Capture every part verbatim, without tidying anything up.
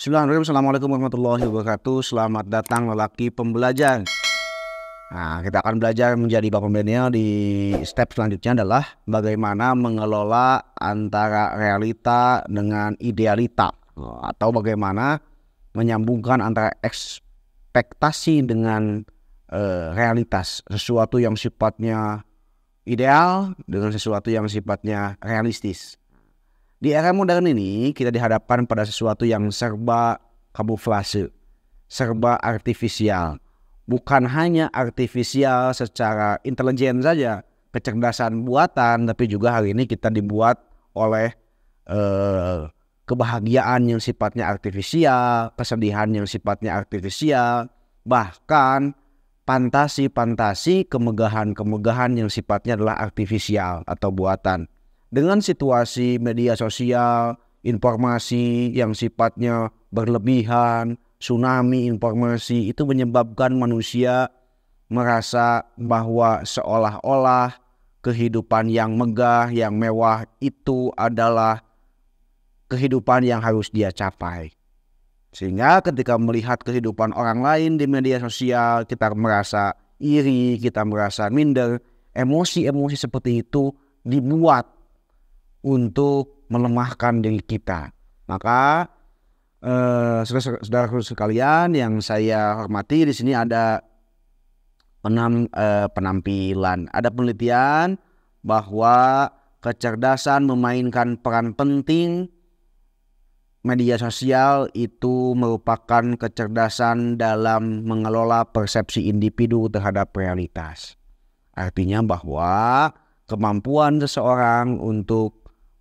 Bismillahirrahmanirrahim. Assalamualaikum warahmatullahi wabarakatuh. Selamat datang lelaki pembelajar. Nah, kita akan belajar menjadi Bapak Milenial. Di step selanjutnya adalah bagaimana mengelola antara realita dengan idealita, atau bagaimana menyambungkan antara ekspektasi dengan uh, realitas, sesuatu yang sifatnya ideal dengan sesuatu yang sifatnya realistis. Di era modern ini, kita dihadapkan pada sesuatu yang serba kamuflase, serba artifisial. Bukan hanya artifisial secara intelijen saja, kecerdasan buatan, tapi juga hari ini kita dibuat oleh eh, kebahagiaan yang sifatnya artifisial, kesedihan yang sifatnya artifisial, bahkan fantasi-fantasi, kemegahan-kemegahan yang sifatnya adalah artifisial atau buatan. Dengan situasi media sosial, informasi yang sifatnya berlebihan, tsunami informasi, itu menyebabkan manusia merasa bahwa seolah-olah kehidupan yang megah, yang mewah itu adalah kehidupan yang harus dia capai. Sehingga ketika melihat kehidupan orang lain di media sosial, kita merasa iri, kita merasa minder. Emosi-emosi seperti itu dibuat untuk melemahkan diri kita. Maka eh, saudara-saudara sekalian yang saya hormati, di sini ada penam, eh, penampilan. Ada penelitian bahwa kecerdasan memainkan peran penting. Media sosial itu merupakan kecerdasan dalam mengelola persepsi individu terhadap realitas. Artinya bahwa kemampuan seseorang untuk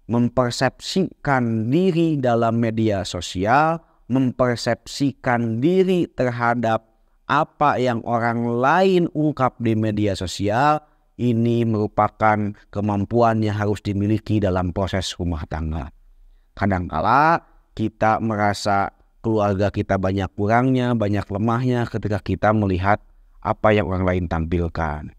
mempersepsikan diri dalam media sosial, mempersepsikan diri terhadap apa yang orang lain ungkap di media sosial, ini merupakan kemampuan yang harus dimiliki dalam proses rumah tangga. Kadangkala kita merasa keluarga kita banyak kurangnya, banyak lemahnya ketika kita melihat apa yang orang lain tampilkan.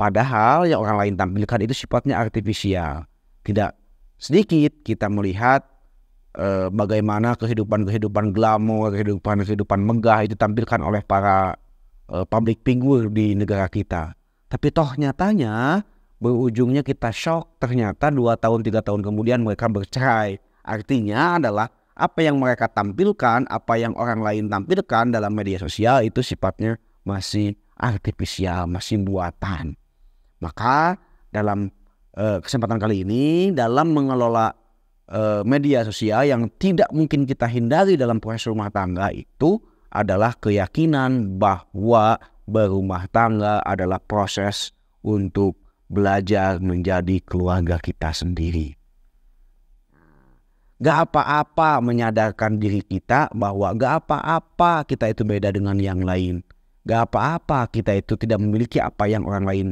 Padahal yang orang lain tampilkan itu sifatnya artifisial. Tidak sedikit kita melihat eh, bagaimana kehidupan-kehidupan glamor, kehidupan-kehidupan megah itu tampilkan oleh para eh, public figure di negara kita. Tapi toh nyatanya berujungnya kita shock, ternyata dua tahun tiga tahun kemudian mereka bercerai. Artinya adalah apa yang mereka tampilkan, apa yang orang lain tampilkan dalam media sosial itu sifatnya masih artifisial, masih buatan. Maka dalam kesempatan kali ini, dalam mengelola uh, media sosial yang tidak mungkin kita hindari dalam proses rumah tangga, itu adalah keyakinan bahwa berumah tangga adalah proses untuk belajar menjadi keluarga kita sendiri. Gak apa-apa menyadarkan diri kita bahwa gak apa-apa kita itu beda dengan yang lain. Gak apa-apa kita itu tidak memiliki apa yang orang lain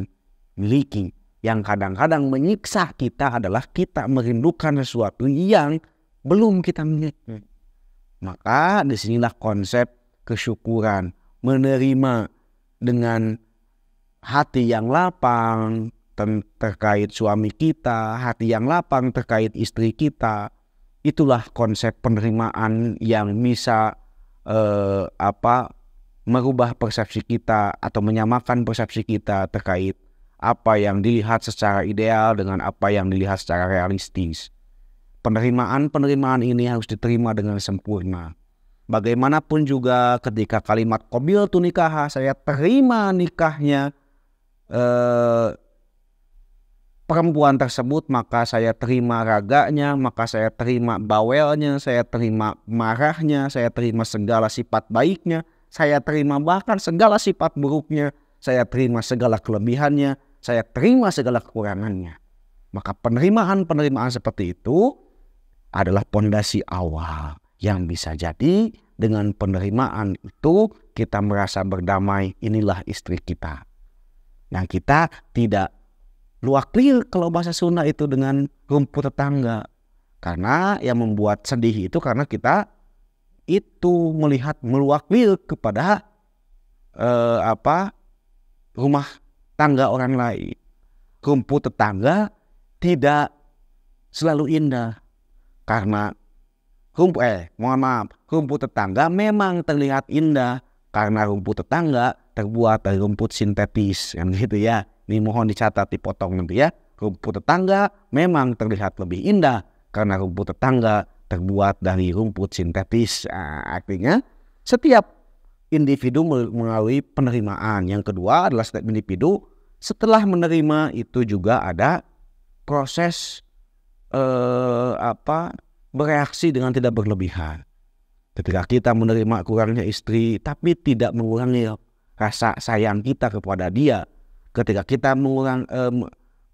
miliki. Yang kadang-kadang menyiksa kita adalah kita merindukan sesuatu yang belum kita miliki. Maka disinilah konsep kesyukuran. Menerima dengan hati yang lapang terkait suami kita, hati yang lapang terkait istri kita. Itulah konsep penerimaan yang bisa eh, apa, merubah persepsi kita atau menyamakan persepsi kita terkait apa yang dilihat secara ideal dengan apa yang dilihat secara realistis. Penerimaan-penerimaan ini harus diterima dengan sempurna. Bagaimanapun juga ketika kalimat qabil tu nikah, saya terima nikahnya eh, perempuan tersebut, maka saya terima raganya, maka saya terima bawelnya, saya terima marahnya, saya terima segala sifat baiknya, saya terima bahkan segala sifat buruknya, saya terima segala kelebihannya, saya terima segala kekurangannya. Maka penerimaan-penerimaan seperti itu adalah pondasi awal. Yang bisa jadi dengan penerimaan itu kita merasa berdamai, inilah istri kita. Nah, kita tidak luaklir kalau bahasa Sunda itu dengan rumput tetangga. Karena yang membuat sedih itu karena kita itu melihat meluaklir kepada eh, apa rumah tangga orang lain. Rumput tetangga tidak selalu indah, karena rumput eh mohon maaf rumput tetangga memang terlihat indah karena rumput tetangga terbuat dari rumput sintetis kan gitu ya. Ini mohon dicatat, dipotong nanti ya. Rumput tetangga memang terlihat lebih indah karena rumput tetangga terbuat dari rumput sintetis. Nah, artinya setiap individu melalui penerimaan. Yang kedua adalah setiap individu setelah menerima itu juga ada proses eh, apa bereaksi dengan tidak berlebihan. Ketika kita menerima kurangnya istri tapi tidak mengurangi rasa sayang kita kepada dia. Ketika kita mengurang, eh,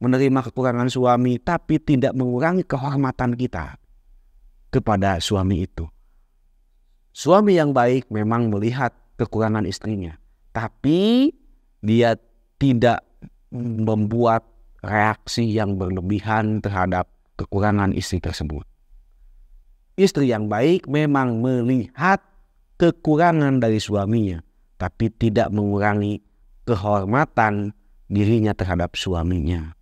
menerima kekurangan suami tapi tidak mengurangi kehormatan kita kepada suami itu. Suami yang baik memang melihat kekurangan istrinya, tapi dia tidak membuat reaksi yang berlebihan terhadap kekurangan istri tersebut. Istri yang baik memang melihat kekurangan dari suaminya, tapi tidak mengurangi kehormatan dirinya terhadap suaminya.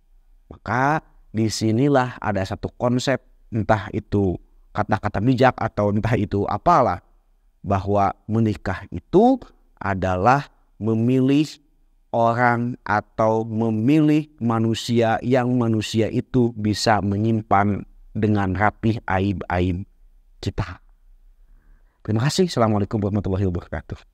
Maka disinilah ada satu konsep, entah itu kata-kata bijak atau entah itu apalah, bahwa menikah itu adalah memilih orang atau memilih manusia yang manusia itu bisa menyimpan dengan rapih aib-aib kita. Terima kasih. Assalamualaikum warahmatullahi wabarakatuh.